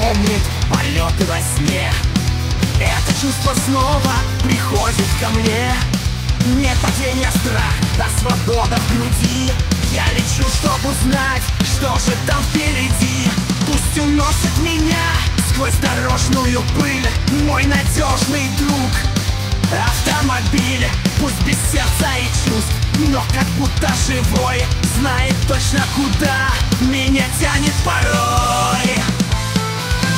вспомнить полеты во сне. Это чувство снова приходит ко мне. Нет падения, страх, а свобода в груди. Я лечу, чтобы узнать, что же там впереди. Пусть уносит меня сквозь дорожную пыль мой надежный друг автомобиль. Пусть без сердца и чувств, но как будто живой, знает точно, куда меня тянет порой.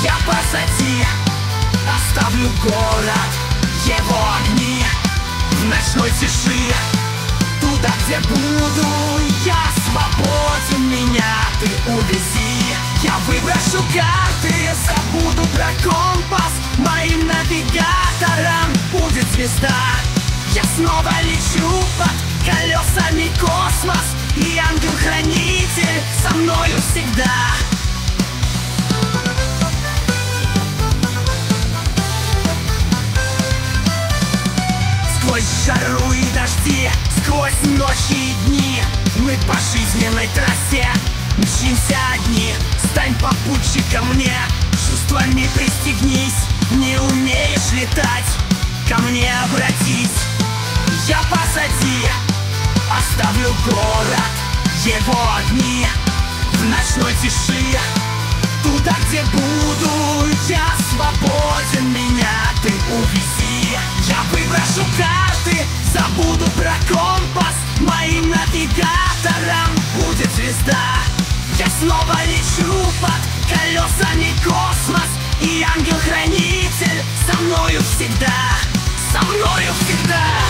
Я позади оставлю город, его огни в ночной тиши. Туда, где буду я свободен, меня ты увези. Я выброшу карты, забуду про компас, моим навигатором будет звезда. Я снова лечу под колесами космос, и ангел-хранитель со мною всегда. Сквозь жару и дожди, сквозь ночи и дни, мы по жизненной трассе мчимся одни. Стань попутчиком мне, чувствами пристегнись. Не умеешь летать, ко мне обратись. Я позади оставлю город, его огни в ночной тиши. Туда, где буду я свободен, меня ты увези. Я выброшу карты, забуду про компас, моим навигатором будет звезда. Я снова лечу под колесами космос, и ангел-хранитель со мною всегда, со мною всегда.